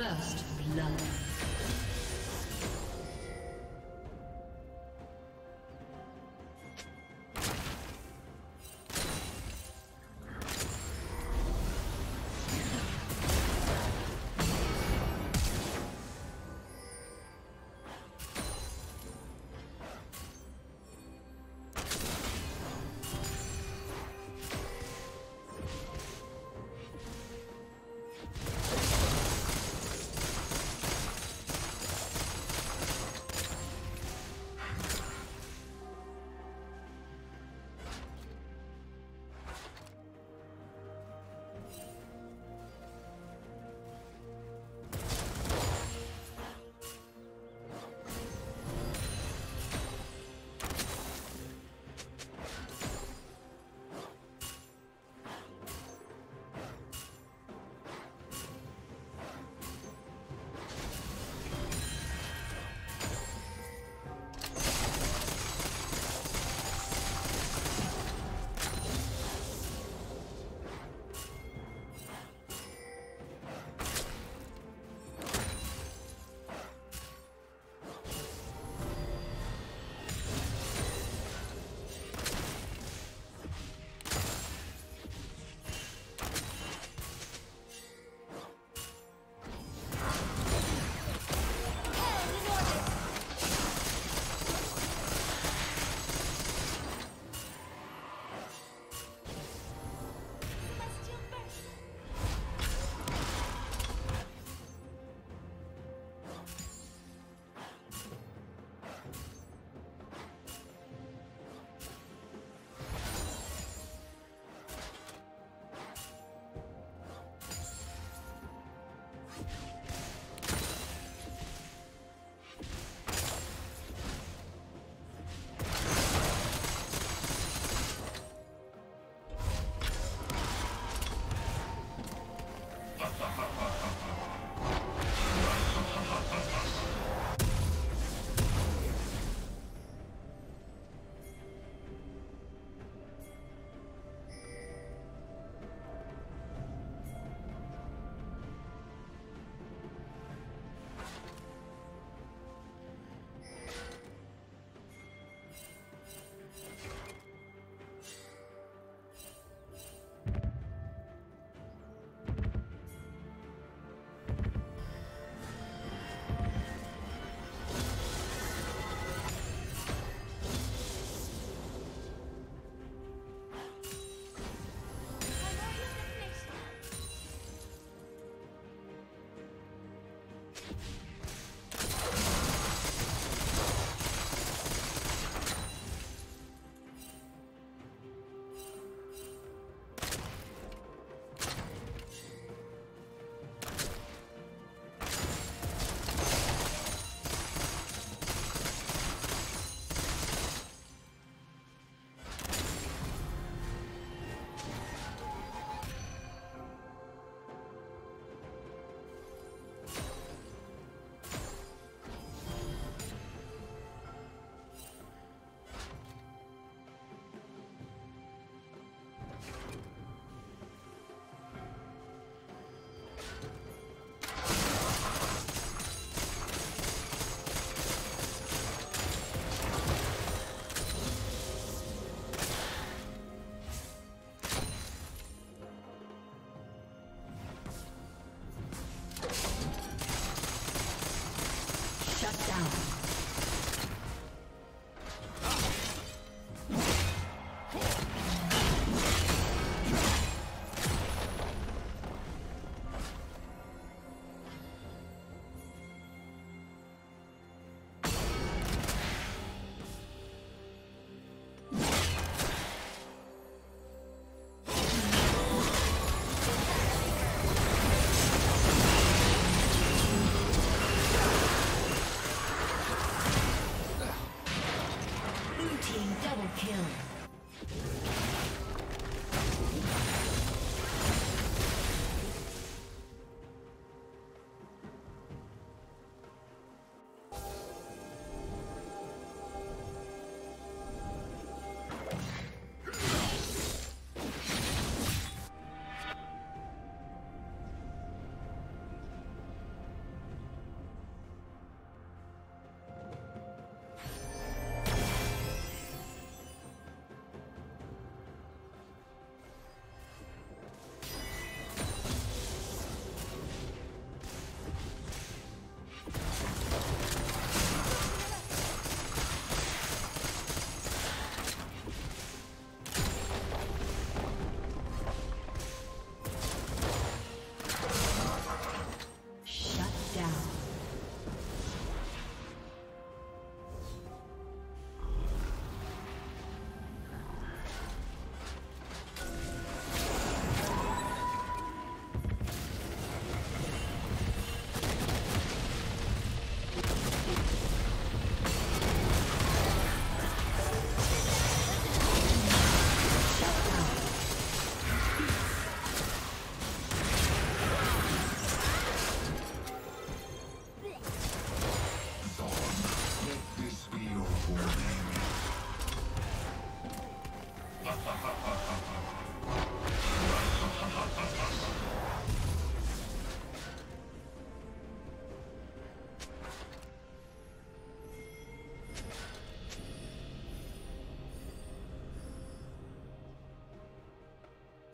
First blood.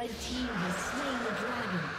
Red team has slain the dragon.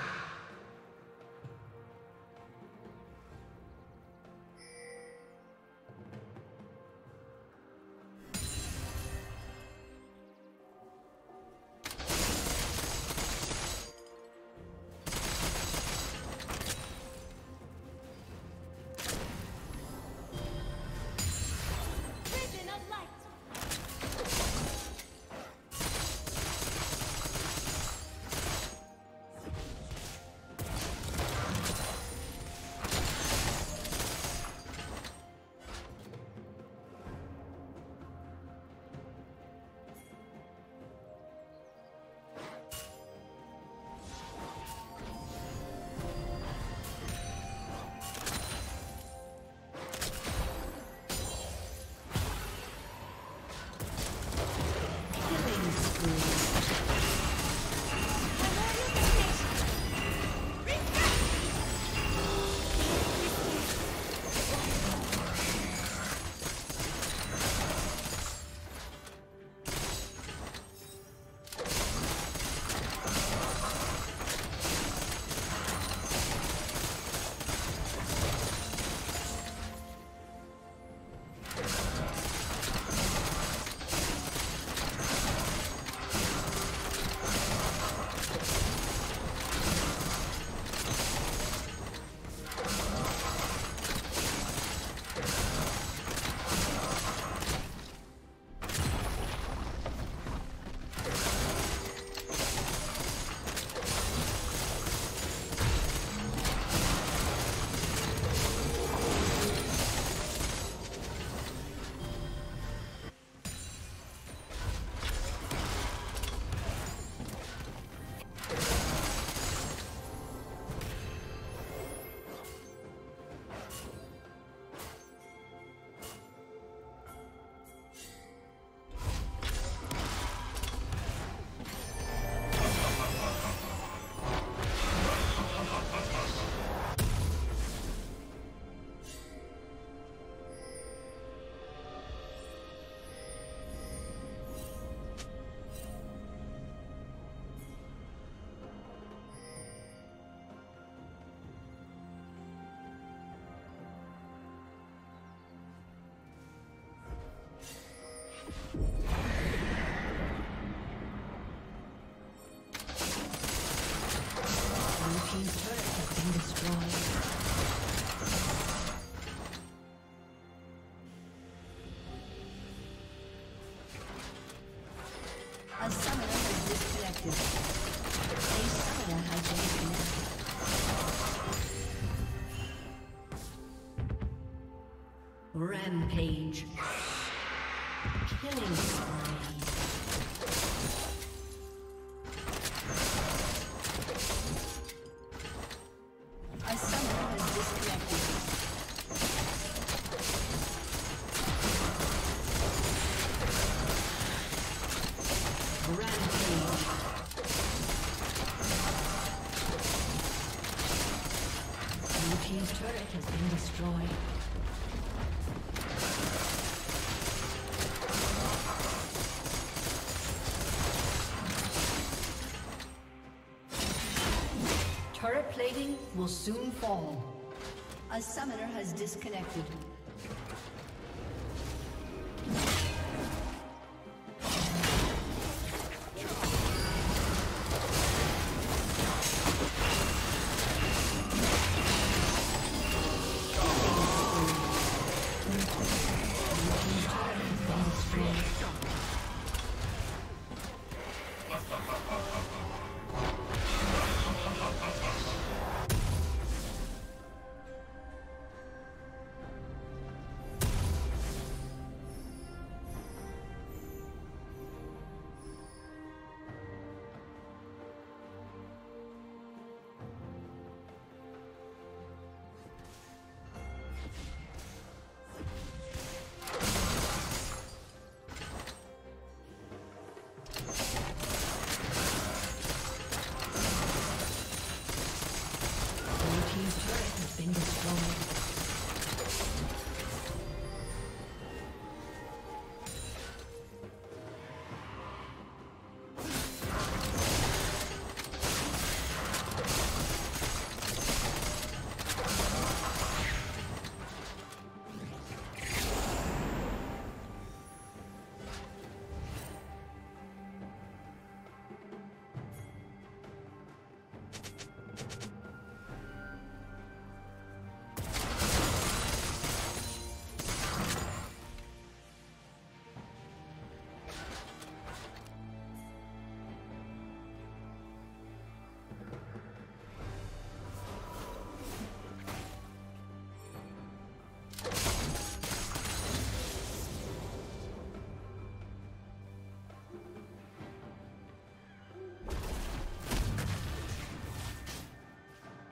Rampage. Killing spree. Turret plating will soon fall. A summoner has disconnected.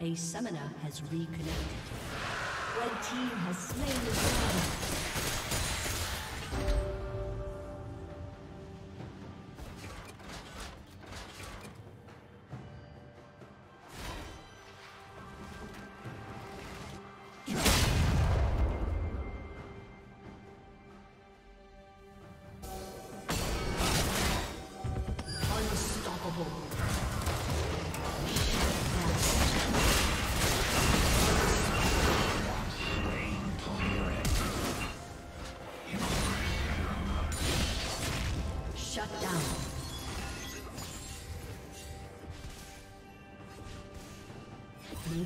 A summoner has reconnected. Red team has slain the summoner. Blue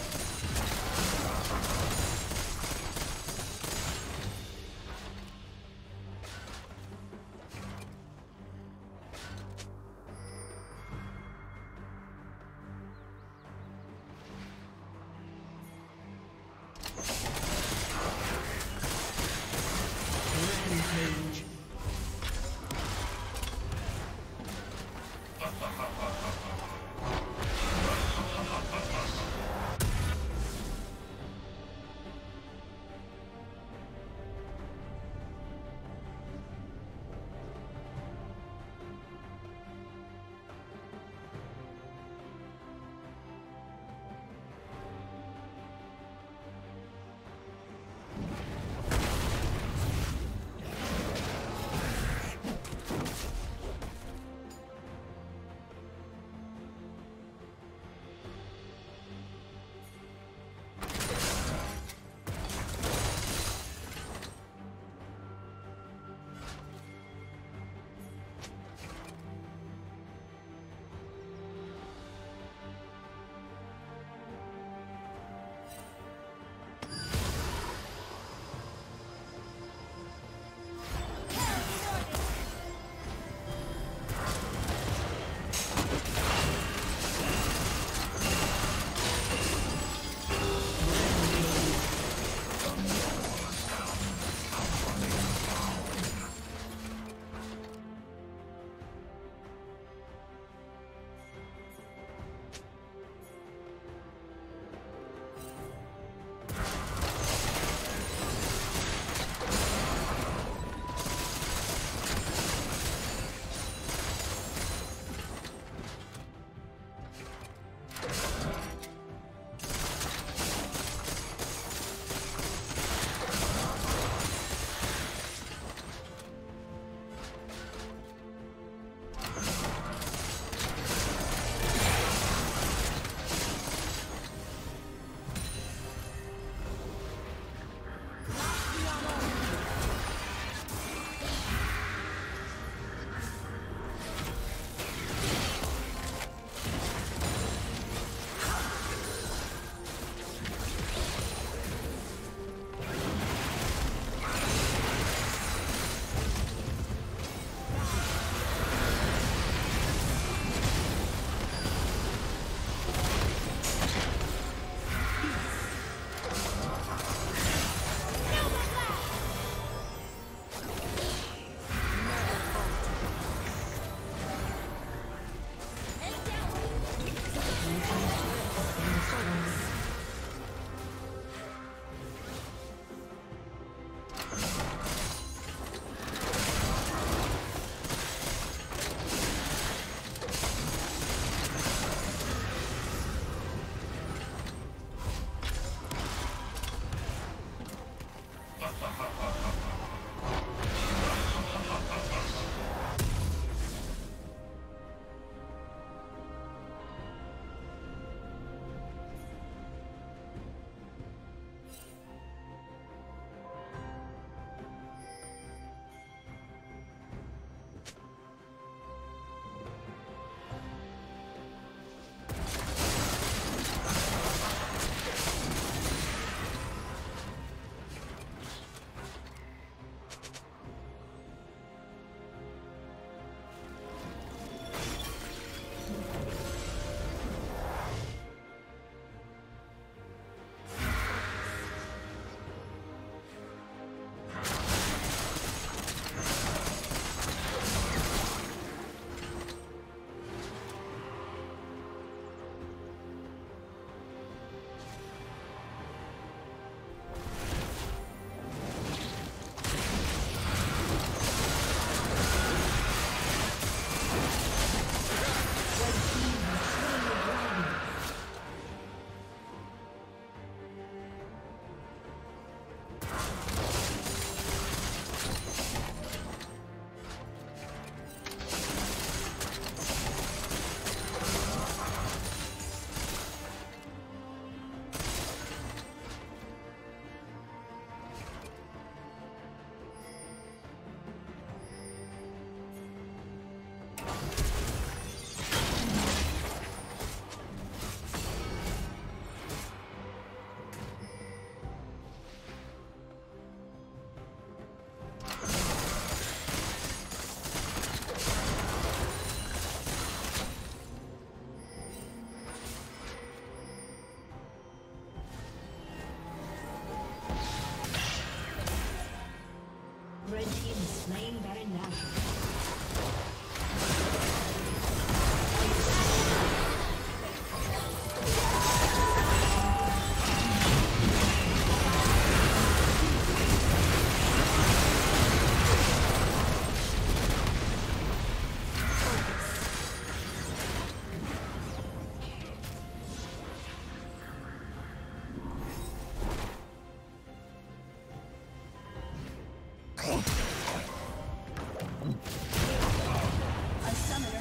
A summoner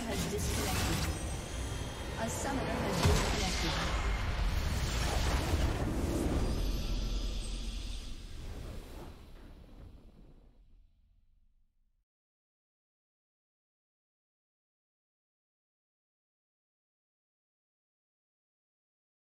has disconnected. A summoner